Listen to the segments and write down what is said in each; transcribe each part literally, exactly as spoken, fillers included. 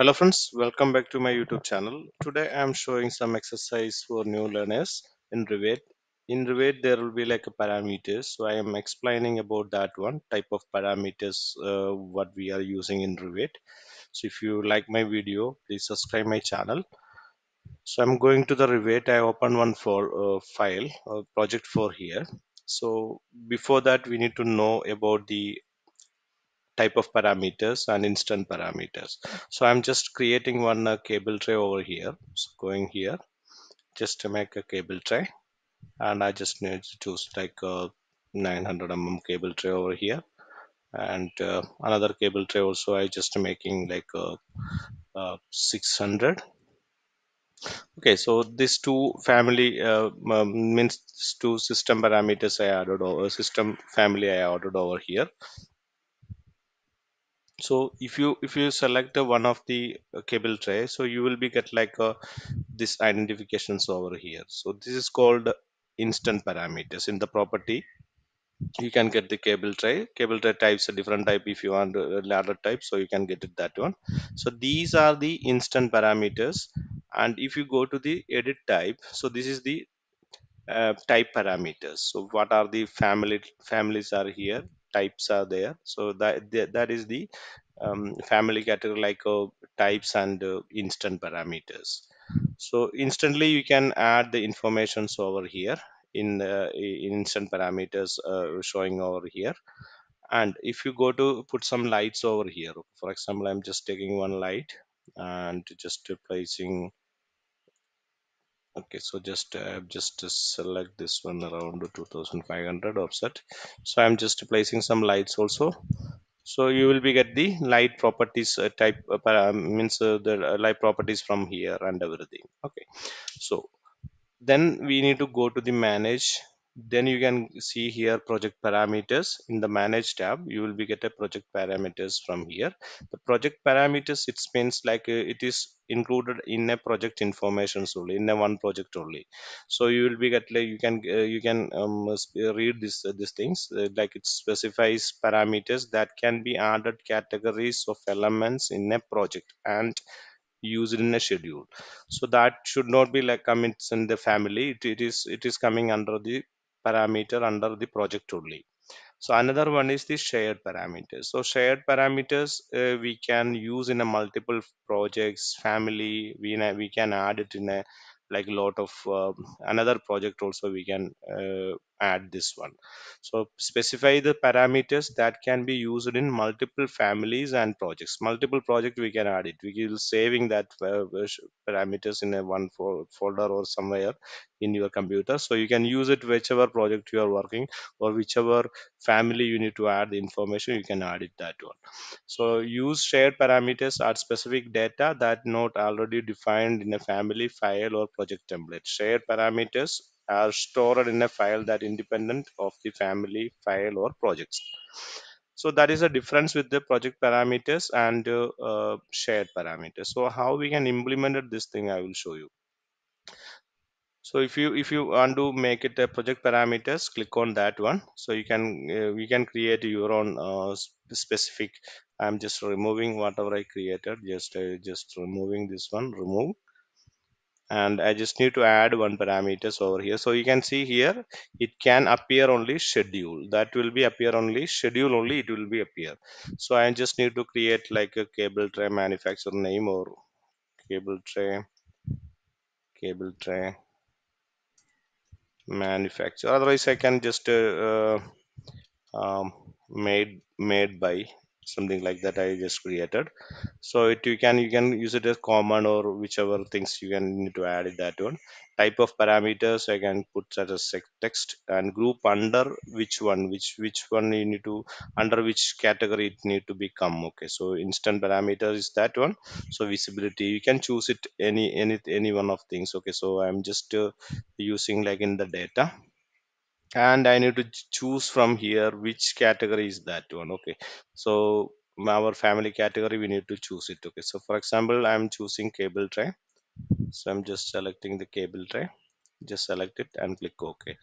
Hello friends, welcome back to my YouTube channel. Today I am showing some exercise for new learners in Revit. In Revit there will be like a parameters, so I am explaining about that one type of parameters uh, what we are using in Revit. So if you like my video, please subscribe my channel. So I'm going to the Revit. I open one for uh, file uh, project for here. So before that we need to know about the type of parameters and instant parameters. So I'm just creating one uh, cable tray over here. So going here just to make a cable tray, and I just need to choose like a nine hundred millimeter cable tray over here, and uh, another cable tray also I just making like a, a six hundred. Okay, so these two family uh, um, means two system parameters I added over system family I added over here. So if you if you select one of the cable tray, so you will be get like a, this identifications over here. So this is called instant parameters. In the property you can get the cable tray cable tray types, a different type. If you want a ladder type, so you can get it that one. So these are the instant parameters. And if you go to the edit type, so this is the uh, type parameters. So what are the family families are here, types are there. So that that, that is the um, family category like uh, types and uh, instant parameters. So instantly you can add the informations over here in uh, instant parameters uh, showing over here. And if you go to put some lights over here, for example I'm just taking one light and just placing. Okay, so just uh, just to select this one around two thousand five hundred offset. So I'm just placing some lights also. So you will be get the light properties uh, type uh, means uh, the light properties from here and everything. Okay, so then we need to go to the manage. Then you can see here project parameters. In the manage tab you will be get a project parameters from here. The project parameters, it means like uh, it is included in a project information only, in a one project only. So you will be get like you can uh, you can um, read this uh, these things uh, like it specifies parameters that can be added categories of elements in a project and use it in a schedule. So that should not be like commits in the family. It, it is it is coming under the parameter under the project only. So another one is the shared parameters. So shared parameters uh, we can use in a multiple projects family. We, we can add it in a like a lot of uh, another project also we can uh, add this one. So specify the parameters that can be used in multiple families and projects. Multiple project we can add it. We will saving that uh, parameters in a one folder or somewhere in your computer. So you can use it whichever project you are working or whichever family you need to add the information, you can add it that one. So use shared parameters at specific data that not already defined in a family file or project template. Shared parameters are stored in a file that independent of the family file or projects. So that is a difference with the project parameters and uh, uh, shared parameters. So how we can implement this thing I will show you. So if you if you want to make it a project parameters, click on that one. So you can uh, you can create your own uh, specific. I'm just removing whatever I created. Just uh, just removing this one. Remove. And I just need to add one parameters over here. So you can see here it can appear only schedule. That will be appear only schedule only it will be appear. So I just need to create like a cable tray manufacturer name or cable tray cable tray manufacturer. Otherwise I can just uh, uh, um, made made by something like that I just created. So it you can you can use it as common or whichever things you can need to add in that one. Type of parameters I can put such as text and group under which one which which one you need to under which category it need to become. Okay, so instant parameter is that one. So visibility you can choose it any any any one of things. Okay, so I'm just uh, using like in the data. And I need to choose from here which category is that one. Okay, so our family category we need to choose it. Okay, so for example I'm choosing cable tray. So I'm just selecting the cable tray, just select it and click OK.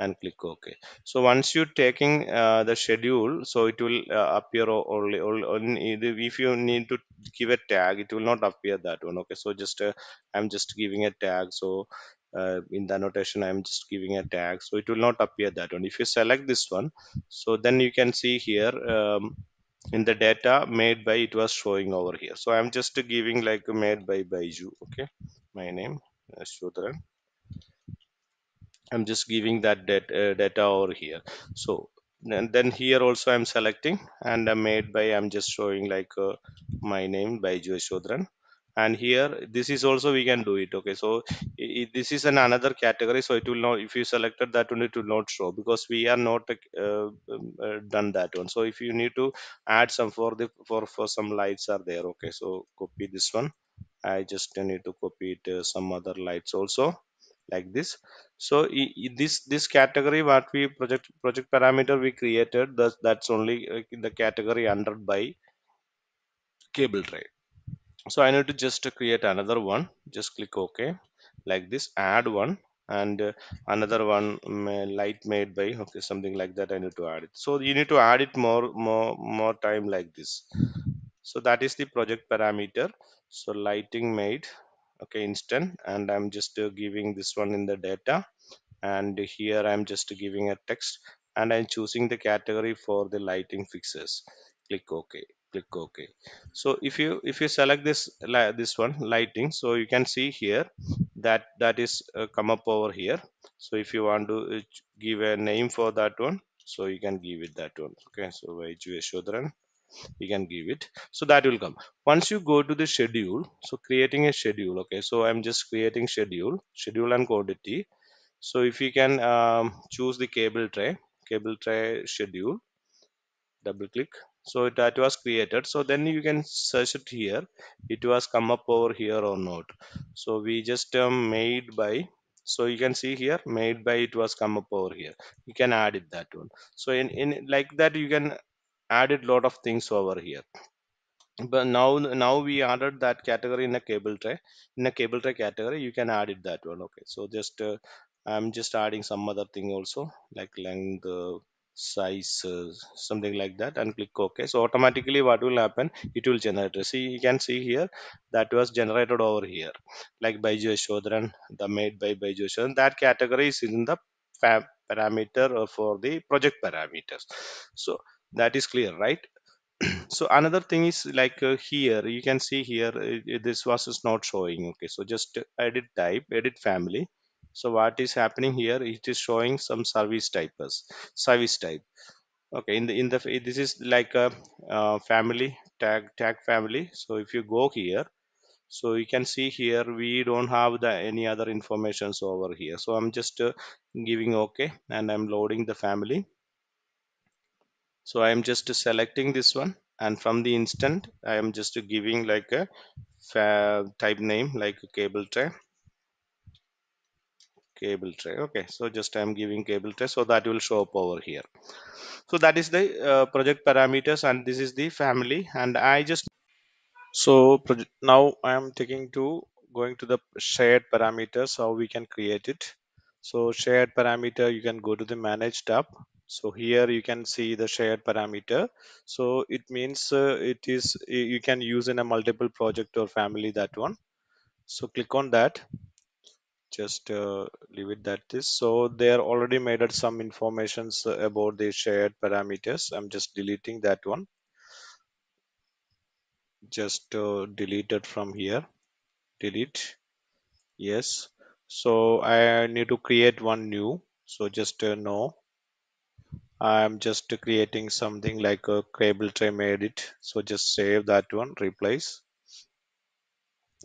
and click OK. So once you're taking uh, the schedule, so it will uh, appear only, only if you need to give a tag, it will not appear that one. Okay, so just uh, I'm just giving a tag. So uh, in the annotation, I'm just giving a tag, so it will not appear that one. If you select this one, so then you can see here um, in the data made by, it was showing over here. So I'm just giving like made by Baiju. Okay, my name is Shodran. I'm just giving that data, uh, data over here. So and then here also I'm selecting and I'm made by, I'm just showing like uh, my name Baiju Shodran. And here this is also, we can do it. Okay, so it, this is an another category, so it will not, if you selected that one, it will not show because we are not uh, uh, done that one. So if you need to add some for the for for some lights are there. Okay, so copy this one. I just need to copy it, uh, some other lights also like this. So this this category what we project project parameter we created, that that's only in the category under by cable tray. So I need to just create another one. Just click OK like this, add one, and another one light made by, okay, something like that. I need to add it. So you need to add it more more more time like this. So that is the project parameter. So lighting made, okay, instant, and I'm just uh, giving this one in the data, and here I'm just giving a text, and I'm choosing the category for the lighting fixes. Click OK, click OK. So if you if you select this this one lighting, so you can see here that that is uh, come up over here. So if you want to give a name for that one, so you can give it that one. Okay, so Baiju Shodran, you can give it. So that will come once you go to the schedule. So creating a schedule, okay, so I'm just creating schedule schedule and quantity. So if you can um, choose the cable tray cable tray schedule, double click, so that was created. So then you can search it here, it was come up over here or not. So we just um, made by, so you can see here made by, it was come up over here. You can add it that one. So in, in like that you can added lot of things over here. But now now we added that category in a cable tray in a cable tray category. You can add it that one. Okay, so just uh, I'm just adding some other thing also like length, uh, size, uh, something like that, and click OK. So automatically what will happen, it will generate. See, you can see here that was generated over here like Baiju Shodran, the made by Baiju Shodran. That category is in the parameter or for the project parameters. So that is clear, right? So another thing is like uh, here you can see here uh, this was is not showing. Okay, so just edit type, edit family. So what is happening here, it is showing some service types service type. Okay, in the in the this is like a uh, family tag tag family. So if you go here, so you can see here we don't have the any other informations over here. So I'm just uh, giving OK, and I'm loading the family. So I am just selecting this one, and from the instant I am just giving like a type name like a cable tray cable tray. Okay, so just I am giving cable tray, so that will show up over here. So that is the uh, project parameters, and this is the family. And I just so now I am taking to going to the shared parameters, how we can create it. So shared parameter, you can go to the manage tab. So here you can see the shared parameter. So it means uh, it is you can use in a multiple project or family, that one. So click on that, just uh, leave it that is. So they are already made at some informations about the shared parameters. I'm just deleting that one, just uh, delete it from here, delete, yes. So I need to create one new. So just uh, no, I'm just creating something like a cable tray made it. So just save that one, replace,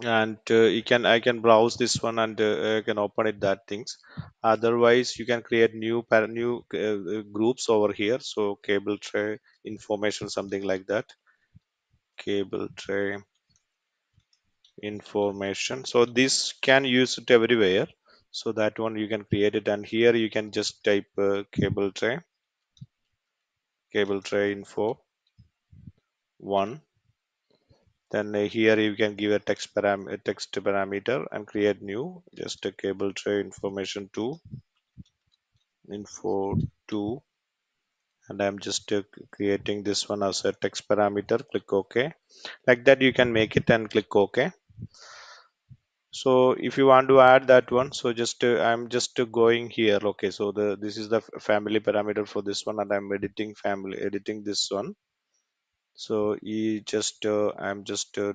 and uh, you can I can browse this one, and uh, I can open it that things. Otherwise you can create new para new uh, groups over here. So cable tray information, something like that, cable tray information. So this can use it everywhere. So that one you can create it, and here you can just type uh, cable tray cable tray info one. Then uh, here you can give a text param a text parameter and create new, just a cable tray information two. info two, and I'm just uh, creating this one as a text parameter. Click OK. Like that you can make it and click OK. So if you want to add that one, so just uh, I'm just uh, going here. Okay, so the this is the family parameter for this one, and I'm editing family editing this one. So you just uh, I'm just uh,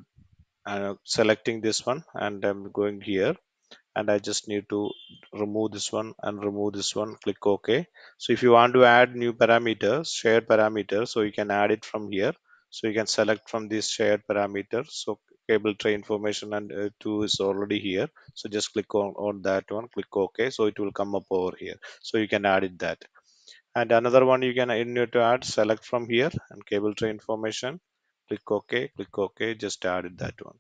uh, selecting this one, and I'm going here, and I just need to remove this one and remove this one. Click OK. So if you want to add new parameters, shared parameter, so you can add it from here. So you can select from this shared parameter. So cable tray information and uh, two is already here, so just click on, on that one, click OK. So it will come up over here, so you can add it that. And another one you can in need to add, select from here and cable tray information, click OK, click OK, just added that one.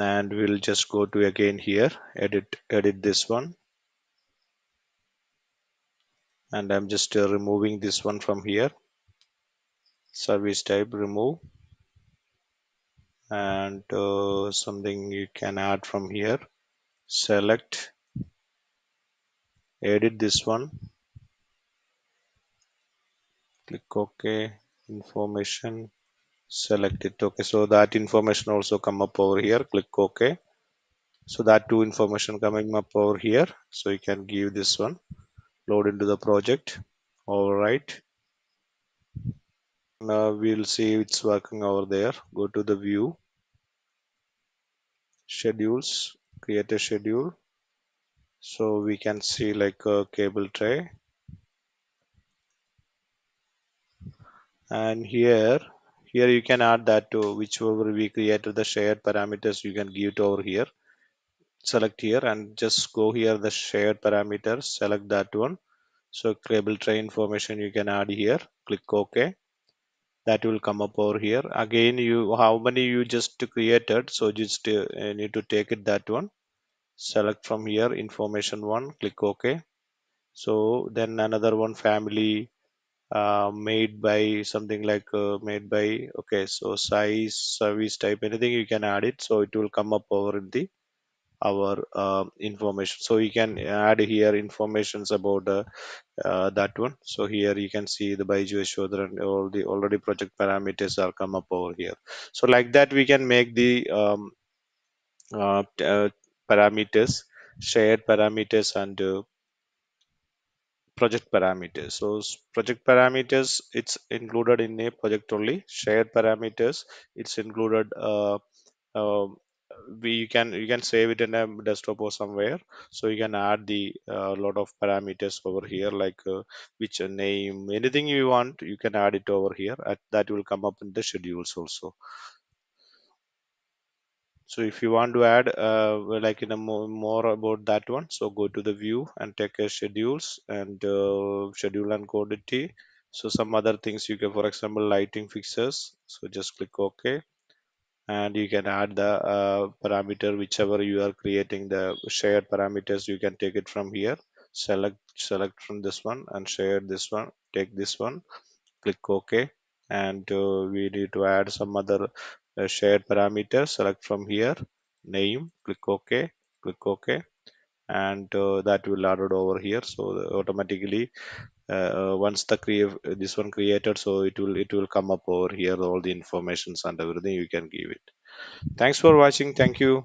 And we'll just go to again here, edit edit this one, and I'm just uh, removing this one from here, service type remove. And uh, something you can add from here, select, edit this one, click OK, information, select it. Okay, so that information also come up over here, click OK. So that two information coming up over here, so you can give this one, load into the project. All right, now we'll see it's working over there. Go to the view, schedules, create a schedule, so we can see like a cable tray. And here here you can add that to whichever we created the shared parameters, you can give it over here. Select here and just go here, the shared parameters, select that one. So cable tray information you can add here, click OK. That will come up over here again. You how many you just created, so just uh, need to take it that one, select from here, information one, click OK. So then another one, family uh, made by something like uh, made by. Okay, so size, service type, anything you can add it, so it will come up over in the our uh, information. So you can add here informations about uh, uh, that one. So here you can see the Baiju Shodran, all the already project parameters are come up over here. So like that we can make the um, uh, uh, parameters, shared parameters and uh, project parameters. So project parameters, it's included in a project only. Shared parameters, it's included uh, uh, we you can you can save it in a desktop or somewhere, so you can add the uh, lot of parameters over here, like uh, which name, anything you want, you can add it over here. At, that will come up in the schedules also. So if you want to add uh, like in a more, more about that one, so go to the view and take a schedules and uh, schedule and quantity. So some other things you can, for example, lighting fixtures, so just click OK. And you can add the uh, parameter whichever you are creating the shared parameters, you can take it from here, select select from this one and share this one, take this one, click OK. And uh, we need to add some other uh, shared parameters, select from here, name, click OK, click OK. And uh, that will add it over here. So the automatically uh, once the create this one created, so it will it will come up over here, all the informations and everything you can give it. Thanks for watching. Thank you.